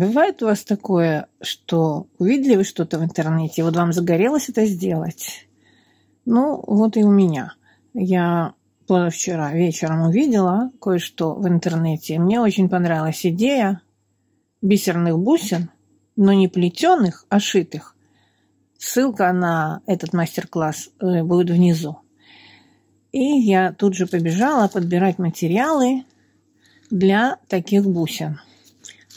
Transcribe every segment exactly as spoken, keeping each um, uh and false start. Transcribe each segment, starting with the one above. Бывает у вас такое, что увидели вы что-то в интернете, вот вам загорелось это сделать? Ну, вот и у меня. Я позавчера вечером увидела кое-что в интернете. Мне очень понравилась идея бисерных бусин, но не плетеных, а шитых. Ссылка на этот мастер-класс будет внизу. И я тут же побежала подбирать материалы для таких бусин.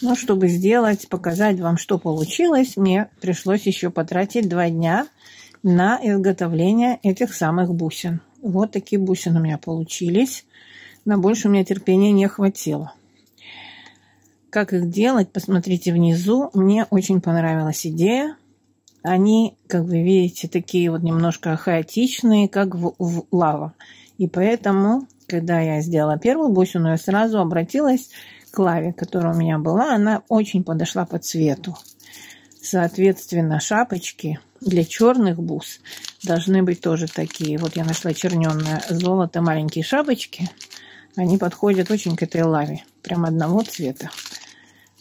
Но чтобы сделать, показать вам, что получилось, мне пришлось еще потратить два дня на изготовление этих самых бусин. Вот такие бусины у меня получились. На больше у меня терпения не хватило. Как их делать, посмотрите внизу. Мне очень понравилась идея. Они, как вы видите, такие вот немножко хаотичные, как в, в лава. И поэтому, когда я сделала первую бусину, я сразу обратилась к лаве, которая у меня была. Она очень подошла по цвету. Соответственно, шапочки для черных бус должны быть тоже такие. Вот я нашла чернёное золото, маленькие шапочки. Они подходят очень к этой лаве. Прям одного цвета.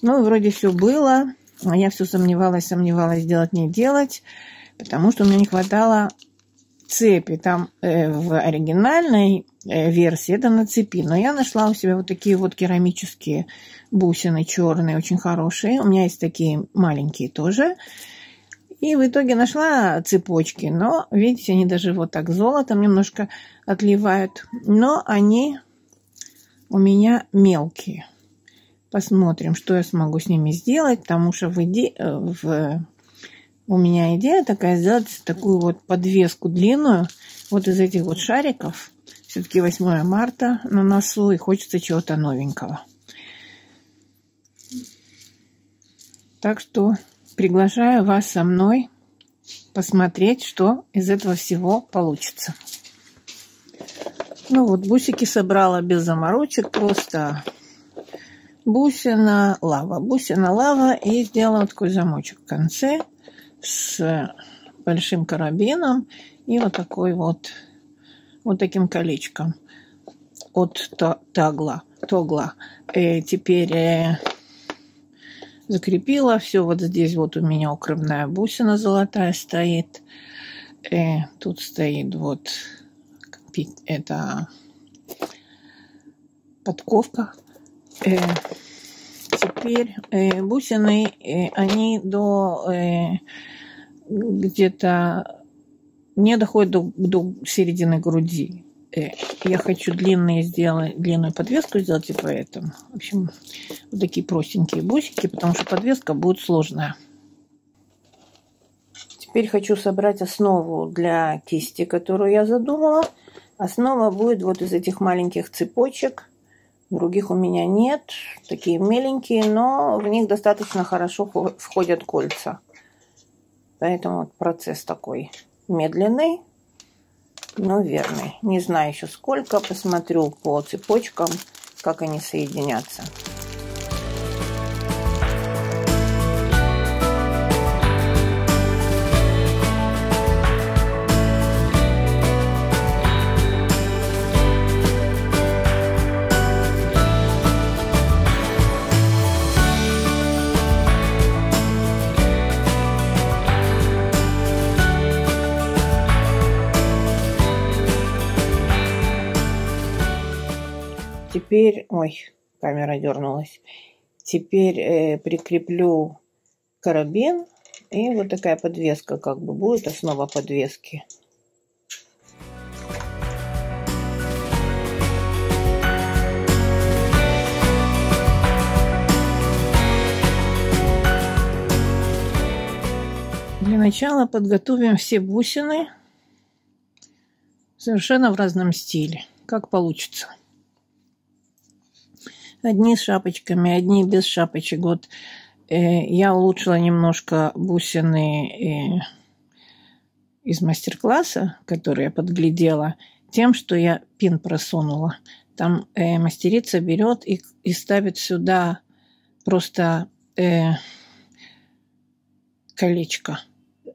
Ну, вроде все было. А я все сомневалась, сомневалась, делать, не делать, потому что у меня не хватало цепи. Там э, в оригинальной э, версии это на цепи. Но я нашла у себя вот такие вот керамические бусины черные, очень хорошие. У меня есть такие маленькие тоже. И в итоге нашла цепочки. Но, видите, они даже вот так золотом немножко отливают. Но они у меня мелкие. Посмотрим, что я смогу с ними сделать, потому что в иде... в... у меня идея такая, сделать такую вот подвеску длинную, вот из этих вот шариков. Все-таки восьмое марта на носу, и хочется чего-то новенького. Так что приглашаю вас со мной посмотреть, что из этого всего получится. Ну вот, бусики собрала без заморочек, просто... бусина, лава, бусина, лава, и сделала такой замочек в конце с большим карабином и вот такой вот, вот таким колечком от тогла. тогла. И теперь закрепила все. Вот здесь вот у меня укрывная бусина золотая стоит. И тут стоит вот эта подковка. Э, теперь э, бусины, э, они до э, где-то не доходят до, до середины груди. Э, я хочу длинные сделать, длинную подвеску сделать, и поэтому, в общем, вот такие простенькие бусики, потому что подвеска будет сложная. Теперь хочу собрать основу для кисти, которую я задумала. Основа будет вот из этих маленьких цепочек. Других у меня нет, такие меленькие, но в них достаточно хорошо входят кольца. Поэтому процесс такой медленный, но верный. Не знаю еще сколько, посмотрю по цепочкам, как они соединятся. Теперь, ой, камера дернулась. Теперь э, прикреплю карабин, и вот такая подвеска как бы будет, основа подвески. Для начала подготовим все бусины совершенно в разном стиле, как получится. Одни с шапочками, одни без шапочек. Вот э, я улучшила немножко бусины э, из мастер-класса, которые я подглядела, тем, что я пин просунула. Там э, мастерица берет и, и ставит сюда просто э, колечко,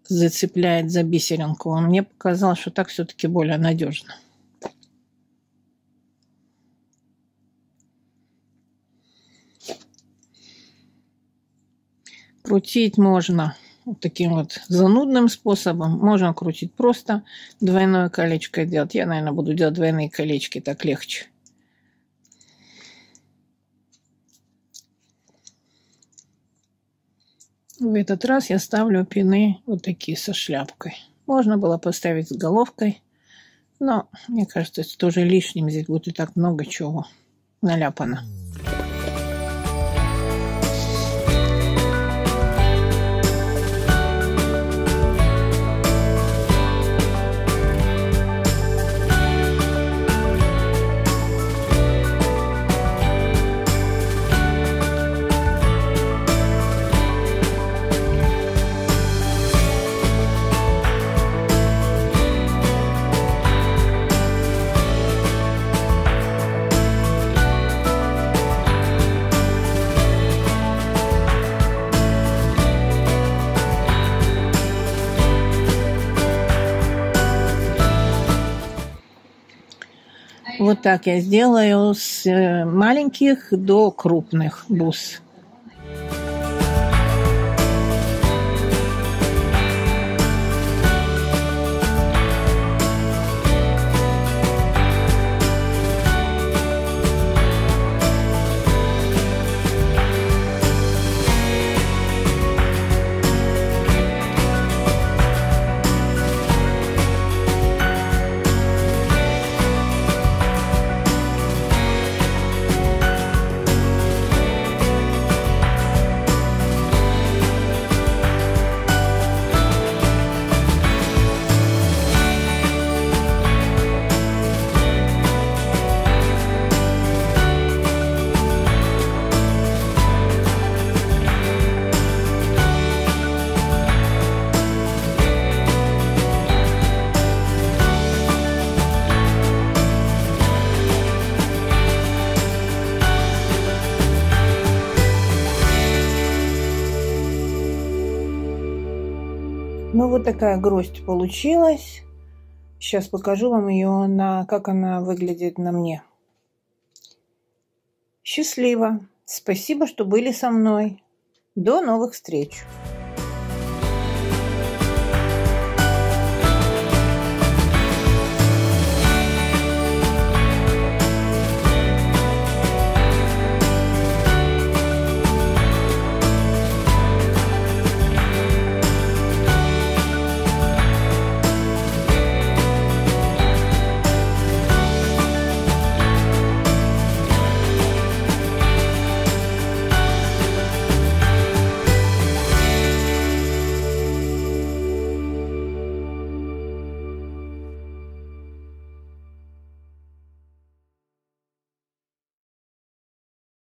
зацепляет за бисеринку. Мне показалось, что так все-таки более надежно. Крутить можно вот таким вот занудным способом. Можно крутить просто двойное колечко делать. Я, наверное, буду делать двойные колечки, так легче. В этот раз я ставлю пины вот такие со шляпкой. Можно было поставить с головкой, но мне кажется, это тоже лишним. Здесь будет и так много чего наляпано. Вот так я сделаю с маленьких до крупных бус. Ну, вот такая гроздь получилась. Сейчас покажу вам ее, на, как она выглядит на мне. Счастливо! Спасибо, что были со мной. До новых встреч!